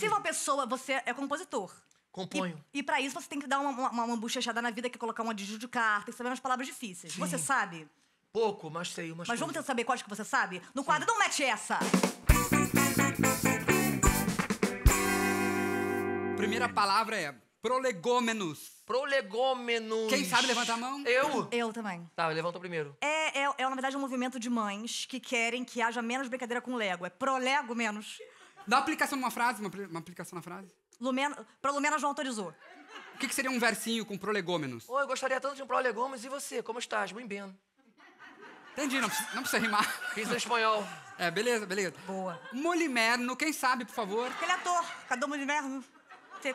Você é uma pessoa, você é compositor. Componho. E pra isso você tem que dar uma bochechada na vida, que é colocar um adjetivo de carta, e saber umas palavras difíceis. Sim. Você sabe? Pouco, mas sei umas. Mas vamos tentar saber quais que você sabe? No quadro Não Mete Essa! Primeira palavra é prolegômenos. Prolegômenos. Quem sabe levantar a mão? Eu? Eu também. Tá, levanta o primeiro. É, na verdade, um movimento de mães que querem que haja menos brincadeira com Lego. É prolego menos. Dá uma aplicação numa frase, uma aplicação na frase. Lumena, pra Lumena João autorizou. O que seria um versinho com prolegômenos? Oh, eu gostaria tanto de um prolegômenos. E você, como estás? Muito bem. Entendi, não precisa rimar. Fiz em espanhol. É, beleza, beleza. Boa. Molimerno, quem sabe, por favor? Aquele ator, cadê o Molimerno?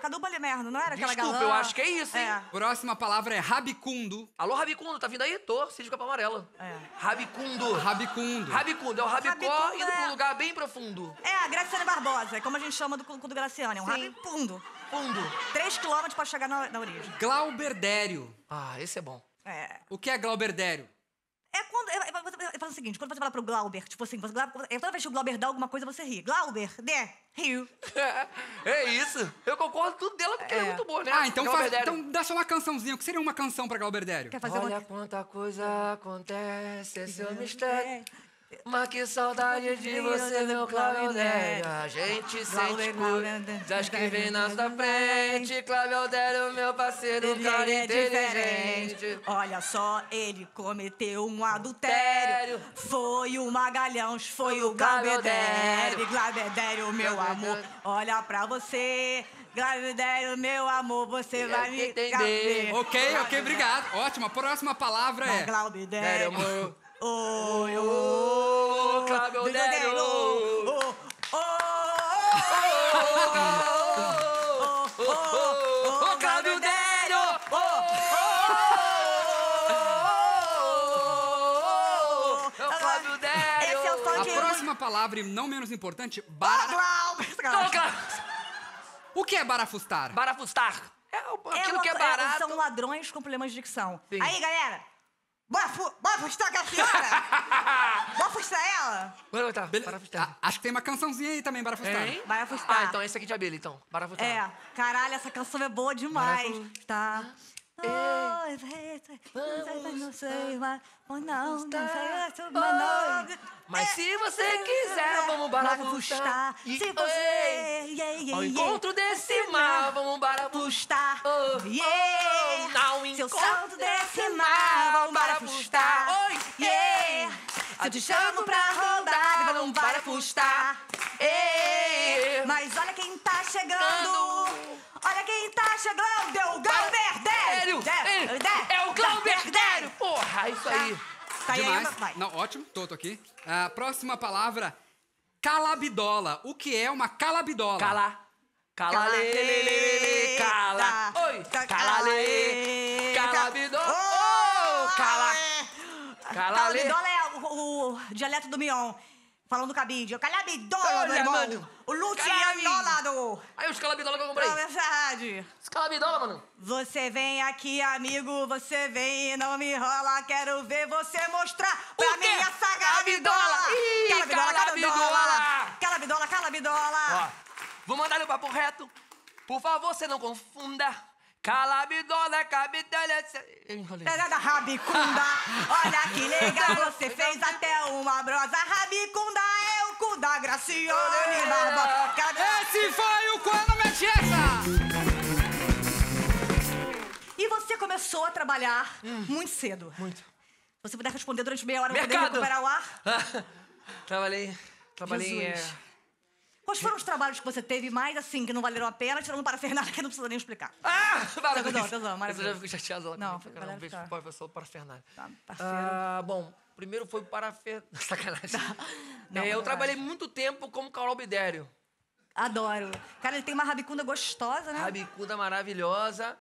Cadê o Bolimerno? Não era aquela galã? Desculpa, eu acho que é isso, hein? Próxima palavra é rabicundo. Alô, rabicundo, tá vindo aí? Tô, se com a amarela. É. Rabicundo. Rabicundo. Rabicundo, é o rabicó indo pra um lugar bem profundo. É, a Gracyanne Barbosa, é como a gente chama do Gracyanne, é um rabicundo. Fundo. 3 quilômetros pra chegar na origem. Glauberdério. Ah, esse é bom. É. O que é glauberdério? É quando... Eu falo o seguinte, quando você fala pro Glauber, tipo assim, toda vez que o Glauber dá alguma coisa, você ri. Glauber, rio. É isso. Eu concordo tudo dela, porque ela é muito boa, né? Ah, então dá só uma cançãozinha. O que seria uma canção pra Glauberdério? Quer fazer Olha quanta coisa acontece, esse é o mistério. Mas que saudade de você, meu Glauberdério. A gente sente coisas que vem na sua frente. Glauberdério, meu parceiro, um cara inteligente. Olha só, ele cometeu um adultério. Foi o Magalhães, foi o Glauberdério. Glauberdério, meu amor, olha pra você. Glauberdério, meu amor, você vai me entender. Ok, obrigado. Ótimo, a próxima palavra é... Glauberdério, amor. Oi, ô, Glauberdério! Ô, Glauberdério! A próxima palavra, não menos importante, o que é barafustar? Barafustar é aquilo que é barato. São ladrões com problemas de dicção. Aí, galera! Bora afustar aquela senhora? Bora afustar ela? Bora, tá. Bora afustar. Acho que tem uma cançãozinha aí também, bora afustar. Hein? Bora afustar. Ah, então esse aqui de abelha, então. Bora afustar. É. Caralho, essa canção é boa demais. Tá. Mas se você quiser, vamos barafustar. Se você... Ao encontro decimal, vamos barafustar. Se eu salto decimal, vamos barafustar. Se eu te chamo pra rodar, vamos barafustar. Mas olha quem tá chegando. Olha quem tá chegando, deu o Glauberdério! É o Glauberdério! Porra, isso aí! Demais. Não, ótimo, tô aqui. A próxima palavra, calabidola. O que é uma calabidola? Calabidola é o dialeto do Mion. Falando do cabide, calabidola, meu irmão. O Lucianolado. Aí os calabidola que eu comprei. É verdade. Os calabidola, mano. Você vem aqui, amigo, você vem e não me rola. Quero ver você mostrar pra mim essa calabidola. Calabidola. Vou mandar o papo reto. Por favor, você não confunda. Calabidola, cabidela... Eu enrolei. Rabicunda, olha que legal, você fez até uma brosa. Rabicunda é o cu da Gracyanne Barbosa. Esse foi o Quando Mete Essa! E você começou a trabalhar muito cedo. Muito. Você puder responder durante meia hora, poder recuperar o ar? Trabalhei... Quais foram os trabalhos que você teve mais, assim, que não valeram a pena, tirando para Fernanda, que não precisa nem explicar? Ah! Maravilhoso. Eu já fico chateado lá. Não, um beijo pro pessoal do Para Fernanda. Bom, primeiro foi o Para Fernanda. Sacanagem. Eu trabalhei muito tempo como Glauberdério. Adoro. Cara, ele tem uma rabicunda gostosa, né? Rabicunda maravilhosa.